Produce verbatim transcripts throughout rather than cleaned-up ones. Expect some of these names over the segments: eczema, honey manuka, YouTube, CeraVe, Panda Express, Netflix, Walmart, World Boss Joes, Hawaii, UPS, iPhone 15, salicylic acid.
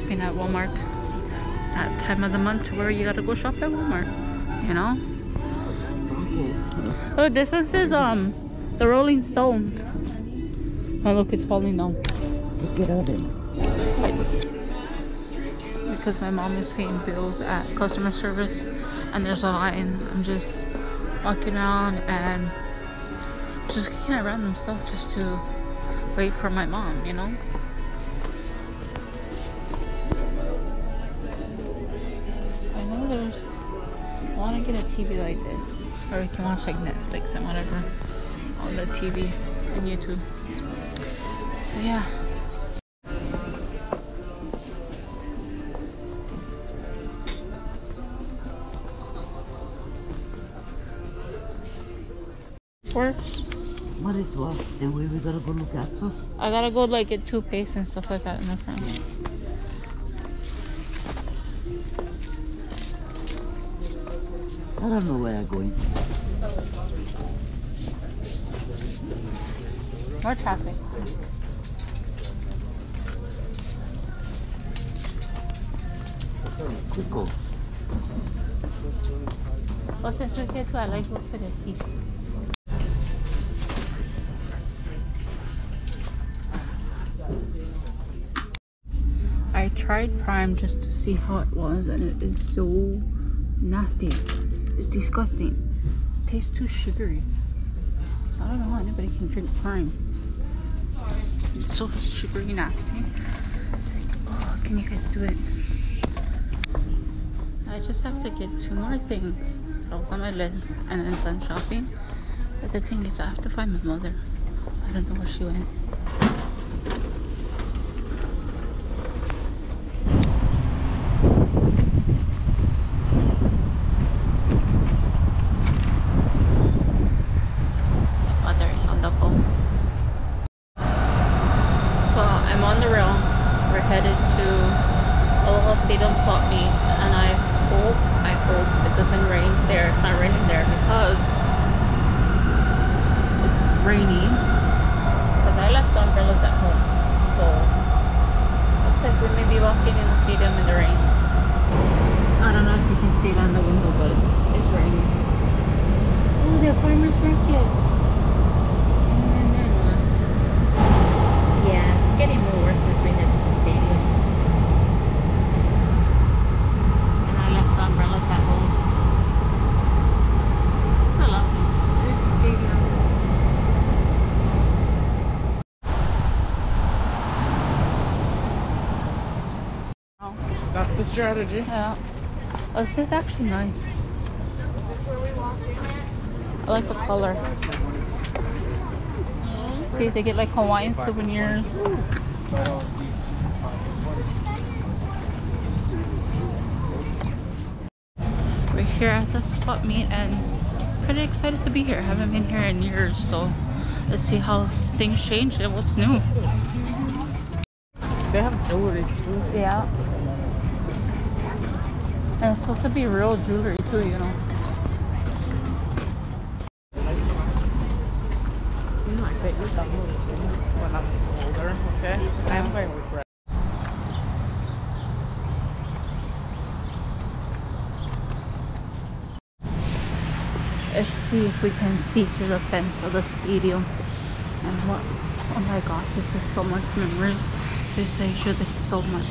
shopping at Walmart. That time of the month where you gotta go shop at Walmart, you know? Oh, this one says um the Rolling Stones. Oh look, it's falling down. Get out of it. Because my mom is paying bills at customer service and there's a line. I'm just walking around and just kicking at random stuff just to wait for my mom, you know? I know there's... I want to get a T V like this where we can watch like Netflix and whatever on the T V and YouTube. So yeah. Works. What is what? And where we gotta go look at stuff? I gotta go like get toothpaste and stuff like that in the front. I don't know where I'm going. More traffic. Quick go. Well, since we're here too, I like to look for the heat. I tried Prime just to see how it was and it is so nasty. It's disgusting. It tastes too sugary. So I don't know how anybody can drink Prime. It's so sugary nasty. It's like, oh, can you guys do it? I just have to get two more things that was on my list and then done shopping. But the thing is, I have to find my mother. I don't know where she went. Strategy. Yeah. Oh, this is actually nice. Is this where we walked in at? I like the color. Mm-hmm. See, they get like Hawaiian souvenirs. We're here at the swap meet and pretty excited to be here. I haven't been here in years, so let's see how things change and what's new. They have jewelry too. Yeah. And it's supposed to be real jewelry too, you know. You know, I bet you that when I'm older, okay? I am going to regret. Let's see if we can see through the fence of the stadium. And what? Oh my gosh, this is so much memories. Seriously, sure, this is so much.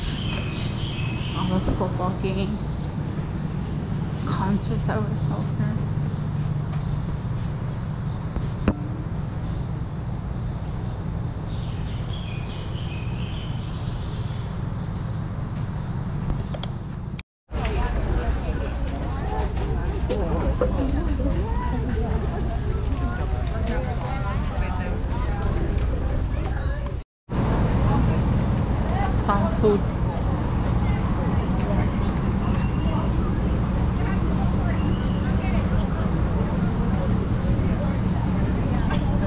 All the football games, concerts that were held here. Found food.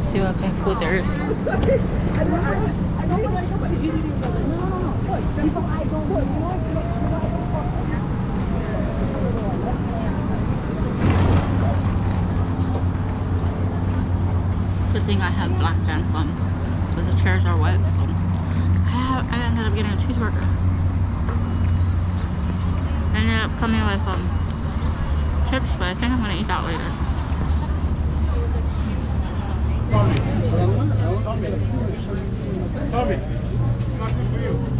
See what kind of food there is. Good thing I have black pants on, but the chairs are wet, so I, have, I ended up getting a cheeseburger. ended up coming with um, chips, but I think I'm going to eat that later.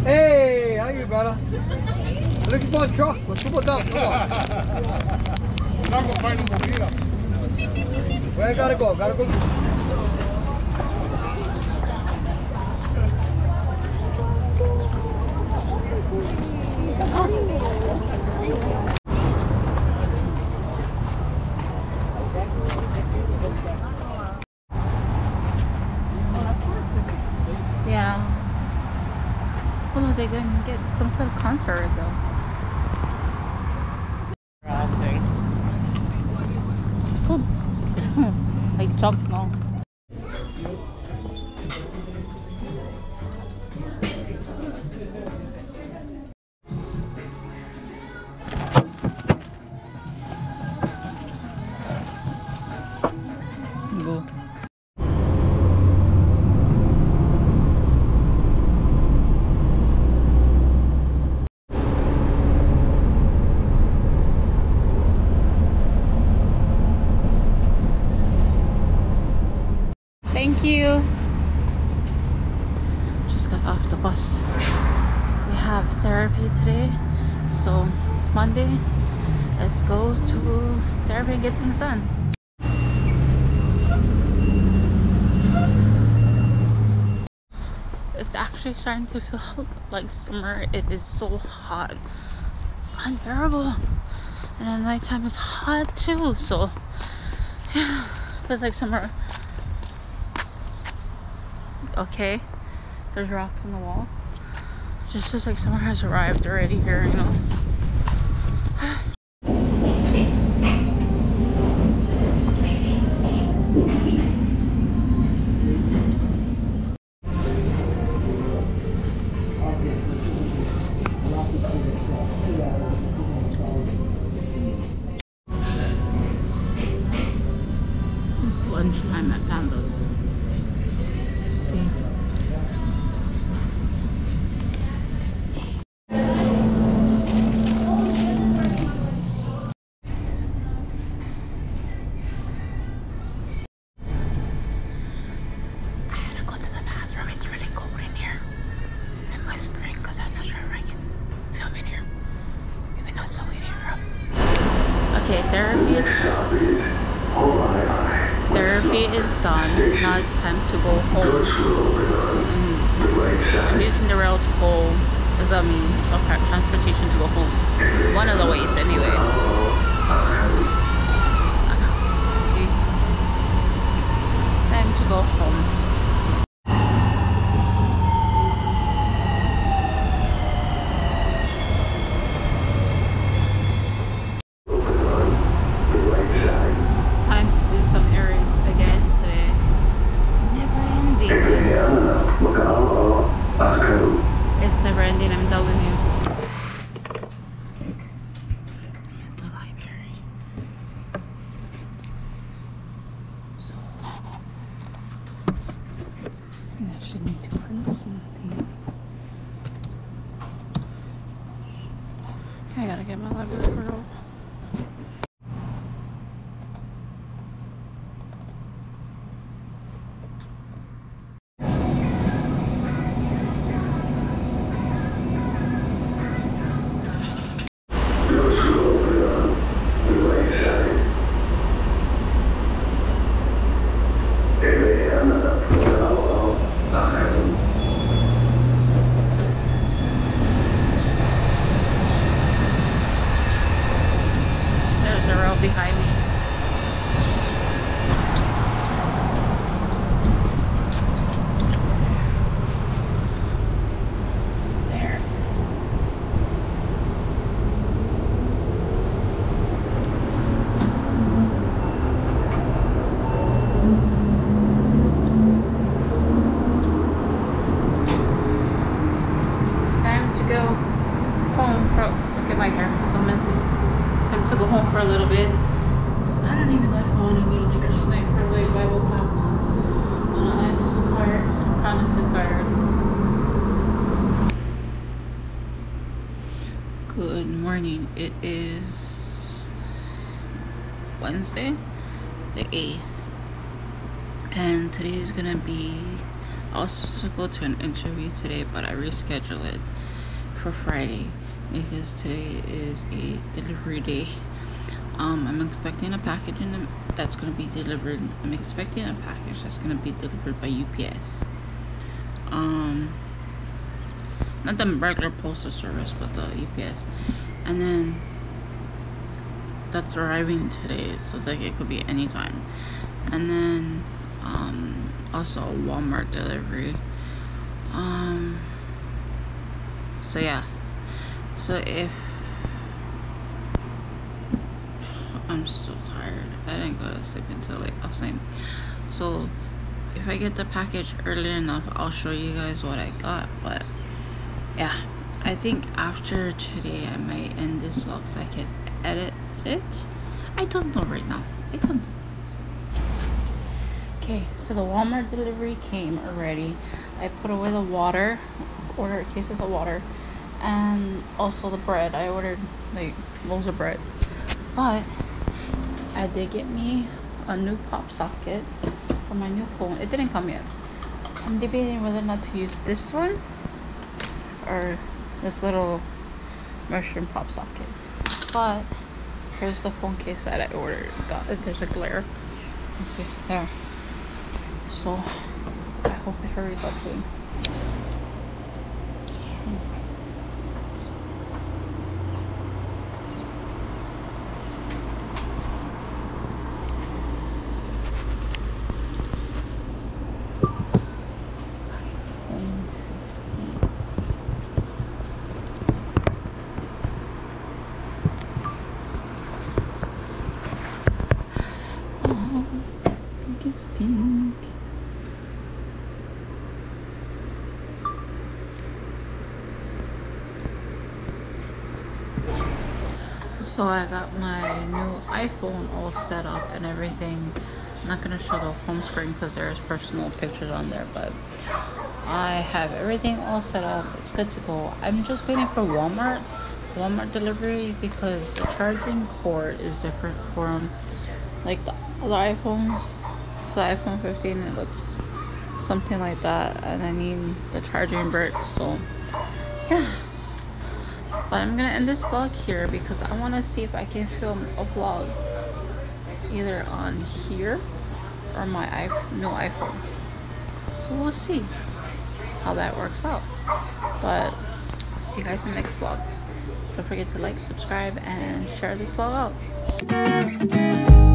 Hey, how are you, brother? Looking for a truck. What's up with that? We're not going to find them over here. Where I gotta go? Gotta go. They're gonna get some sort of concert though. So like jumped now. Go. Thank you. Just got off the bus. We have therapy today, so it's Monday. Let's go to therapy and get things done. It's actually starting to feel like summer. It is so hot. It's unbearable. And at nighttime it's hot too, so yeah, feels like summer. Okay, there's rocks on the wall. Just as like someone has arrived already here, you know. It's lunchtime at Pando's. Therapy is therapy is done. Now it's time to go home. Mm. I'm using the rail to go, as I mean, transportation to go home. One of the ways, anyway. See, time to go home. Should need to find something. I gotta get my library girl. Behind me. There. Time to go home for, look at my hair, it's so messy. To go home for a little bit. I don't even know if I want to go to church tonight for my Bible class. Well, I'm so tired. I'm kind of too tired. Good morning. morning. It is Wednesday the eighth, and today is gonna be, I was supposed to go to an interview today, but I rescheduled it for Friday because today is a delivery day. um I'm expecting a package in the, that's gonna be delivered I'm expecting a package that's gonna be delivered by U P S. Um not the regular postal service, but the U P S, and then that's arriving today, so it's like it could be any time. And then um also a Walmart delivery. Um so yeah, so if I'm so tired, I didn't go to sleep until late. I was saying, so if I get the package early enough, I'll show you guys what I got. But yeah, I think after today I might end this vlog so I can edit it. I don't know right now. I don't know. Okay, so the Walmart delivery came already. I put away the water, ordered cases of water, and also the bread. I ordered like loaves of bread, but I did get me a new pop socket for my new phone. It didn't come yet. I'm debating whether or not to use this one or this little mushroom pop socket. But here's the phone case that I ordered. Got it. There's a glare. Let's see there. So I hope it hurries up soon. So I got my new iPhone all set up and everything. I'm not going to show the home screen because there's personal pictures on there, but I have everything all set up. It's good to go. I'm just waiting for Walmart Walmart delivery because the charging cord is different from like the other iPhones. The iPhone fifteen, it looks something like that, and I need the charging brick, so yeah. But I'm gonna end this vlog here because I want to see if I can film a vlog either on here or my new iPhone. So we'll see how that works out. But see you guys in the next vlog. Don't forget to like, subscribe, and share this vlog out.